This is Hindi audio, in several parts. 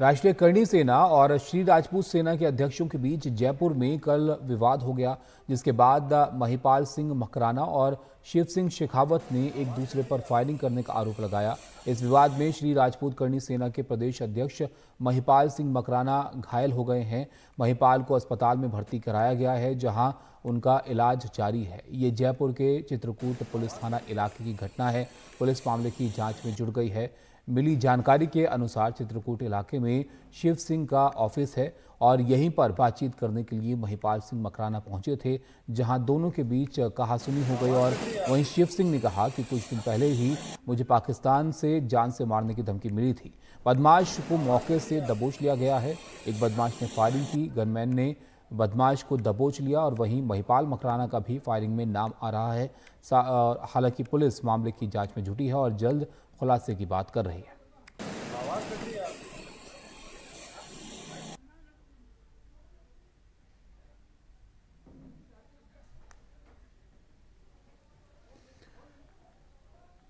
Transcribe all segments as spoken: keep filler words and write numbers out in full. राष्ट्रीय करणी सेना और श्री राजपूत सेना के अध्यक्षों के बीच जयपुर में कल विवाद हो गया, जिसके बाद महिपाल सिंह मकराना और शिव सिंह शेखावत ने एक दूसरे पर फायरिंग करने का आरोप लगाया। इस विवाद में श्री राजपूत करणी सेना के प्रदेश अध्यक्ष महिपाल सिंह मकराना घायल हो गए हैं। महिपाल को अस्पताल में भर्ती कराया गया है, जहां उनका इलाज जारी है। ये जयपुर के चित्रकूट पुलिस थाना इलाके की घटना है। पुलिस मामले की जाँच में जुट गई है। मिली जानकारी के अनुसार चित्रकूट इलाके में शिव सिंह का ऑफिस है और यहीं पर बातचीत करने के लिए महिपाल सिंह मकराना पहुंचे थे, जहां दोनों के बीच कहासुनी हो गई। और वहीं शिव सिंह ने कहा कि कुछ दिन पहले ही मुझे पाकिस्तान से जान से मारने की धमकी मिली थी। बदमाश को मौके से दबोच लिया गया है। एक बदमाश ने फायरिंग की, गनमैन ने बदमाश को दबोच लिया और वहीं महिपाल मकराना का भी फायरिंग में नाम आ रहा है। हालांकि पुलिस मामले की जांच में जुटी है और जल्द खुलासे की बात कर रही है।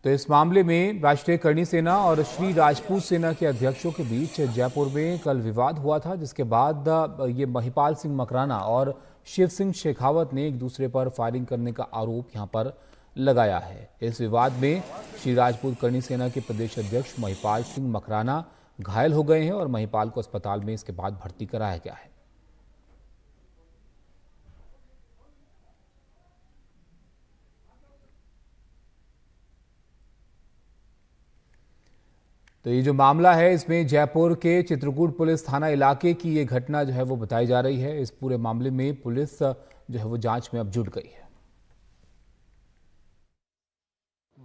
तो इस मामले में राष्ट्रीय करणी सेना और श्री राजपूत सेना के अध्यक्षों के बीच जयपुर में कल विवाद हुआ था, जिसके बाद ये महिपाल सिंह मकराना और शिव सिंह शेखावत ने एक दूसरे पर फायरिंग करने का आरोप यहां पर लगाया है। इस विवाद में श्री राजपूत करणी सेना के प्रदेश अध्यक्ष महिपाल सिंह मकराना घायल हो गए हैं और महिपाल को अस्पताल में इसके बाद भर्ती कराया गया है। तो ये जो मामला है, इसमें जयपुर के चित्रकूट पुलिस थाना इलाके की ये घटना जो है वो बताई जा रही है। इस पूरे मामले में पुलिस जो है वो जांच में अब जुट गई है।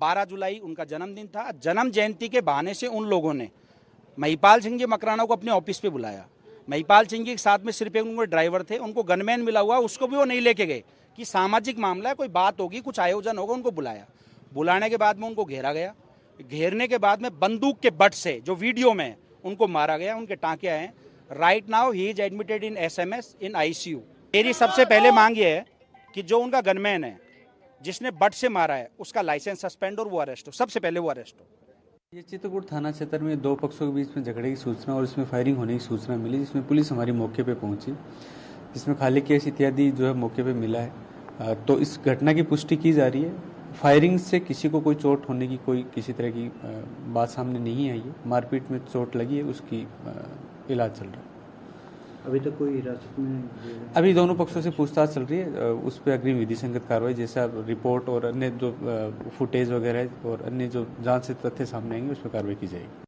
बारह जुलाई उनका जन्मदिन था। जन्म जयंती के बहाने से उन लोगों ने महिपाल सिंह जी मकराना को अपने ऑफिस पे बुलाया। महिपाल सिंह जी के साथ में सिर्फ एक उनके ड्राइवर थे, उनको गनमैन मिला हुआ, उसको भी वो नहीं लेके गए कि सामाजिक मामला है, कोई बात होगी, कुछ आयोजन होगा। उनको बुलाया, बुलाने के बाद में उनको घेरा गया। घेरने के बाद में बंदूक के बट से, जो वीडियो में, उनको मारा गया, उनके टाँके आए। Right now he is admitted in S M S in I C U. मेरी सबसे पहले मांग ये है कि जो उनका गनमैन है, जिसने बट से मारा है, उसका लाइसेंस सस्पेंड और वो अरेस्ट हो, सबसे पहले वो अरेस्ट हो। ये चित्रकूट थाना क्षेत्र में दो पक्षों के बीच में झगड़े की सूचना और इसमें फायरिंग होने की सूचना मिली, जिसमें पुलिस हमारी मौके पे पहुंची, जिसमें खाली केस इत्यादि जो है मौके पे मिला है। तो इस घटना की पुष्टि की जा रही है। फायरिंग से किसी को कोई चोट होने की कोई किसी तरह की बात सामने नहीं आई है। मारपीट में चोट लगी है, उसकी इलाज चल रहा है। अभी तक कोई हिरासत में? अभी दोनों पक्षों से पूछताछ चल रही है, उस पर अग्रिम विधि संगत कार्रवाई, जैसा रिपोर्ट और अन्य जो फुटेज वगैरह और अन्य जो जांच से तथ्य सामने आएंगे उस पर कार्रवाई की जाएगी।